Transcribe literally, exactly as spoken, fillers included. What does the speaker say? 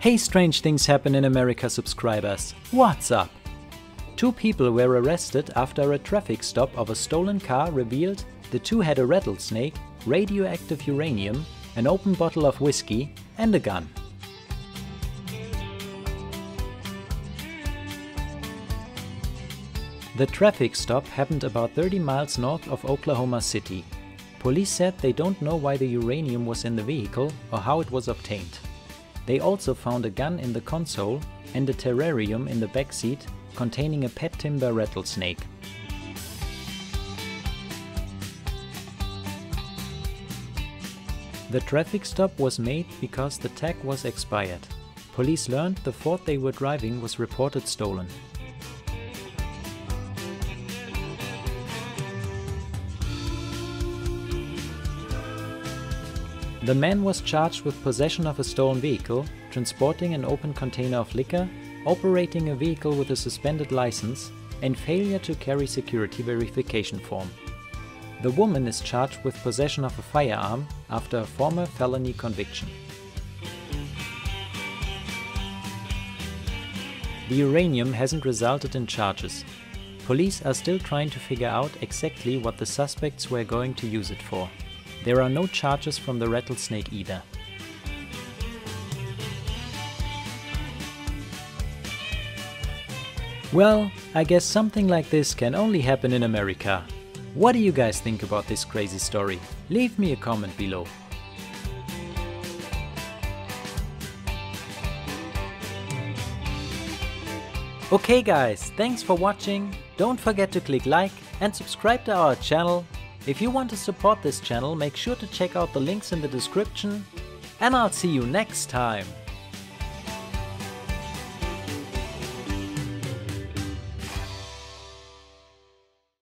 Hey Strange Things Happen in America subscribers, what's up? Two people were arrested after a traffic stop of a stolen car revealed the two had a rattlesnake, radioactive uranium, an open bottle of whiskey and a gun. The traffic stop happened about thirty miles north of Oklahoma City. Police said they don't know why the uranium was in the vehicle or how it was obtained. They also found a gun in the console and a terrarium in the backseat containing a pet timber rattlesnake. The traffic stop was made because the tag was expired. Police learned the Ford they were driving was reported stolen. The man was charged with possession of a stolen vehicle, transporting an open container of liquor, operating a vehicle with a suspended license, and failure to carry security verification form. The woman is charged with possession of a firearm after a former felony conviction. The uranium hasn't resulted in charges. Police are still trying to figure out exactly what the suspects were going to use it for. There are no charges from the rattlesnake either. Well, I guess something like this can only happen in America. What do you guys think about this crazy story? Leave me a comment below. Okay guys, thanks for watching. Don't forget to click like and subscribe to our channel. If you want to support this channel, make sure to check out the links in the description, and I'll see you next time!